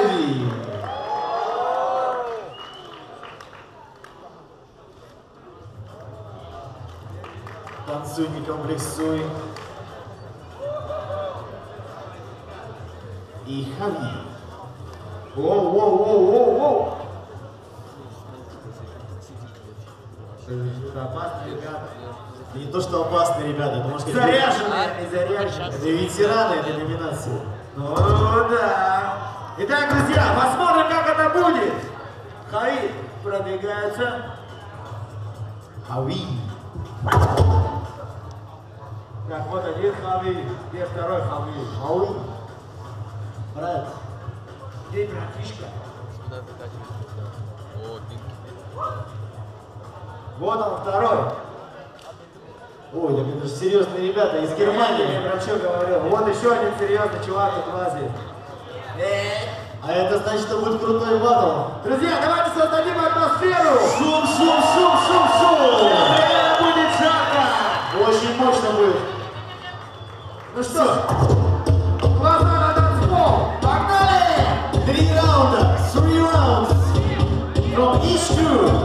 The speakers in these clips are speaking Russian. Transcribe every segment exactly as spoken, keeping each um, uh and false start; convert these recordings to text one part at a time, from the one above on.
Havy. Танцуй, не комплексуй. И Havy. Воу-воу-воу-воу-воу. Опасные ребята. Не то, что опасные ребята, потому что заряженные и заряженные. Это ветераны этой номинации. О, да. Итак, друзья, посмотрим, как это будет. Хауи продвигается. Хауи. Так, вот один Хауи, где второй Хауи? Хауи. Брат. Где братишка? Вот он, второй. Ой, да это же серьезные ребята из Германии, я про что говорил. Вот еще один серьезный чувак от Лазии. А это значит, что будет крутой батл. Друзья, давайте создадим атмосферу. Шум, шум, шум, шум, шум. Это будет жарко. Очень мощно будет. Ну что ж, глаза на танцпол. Погнали! Три раунда. Three rounds. From each two.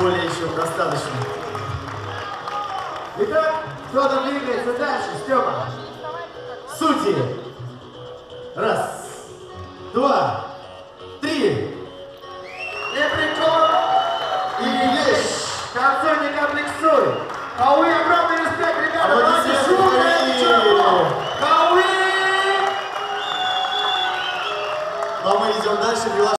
более чем достаточно. Итак, кто там двигается дальше, Степа? Судьи. Раз, два, три. Не прикол и вещь. Концу не комплексуй.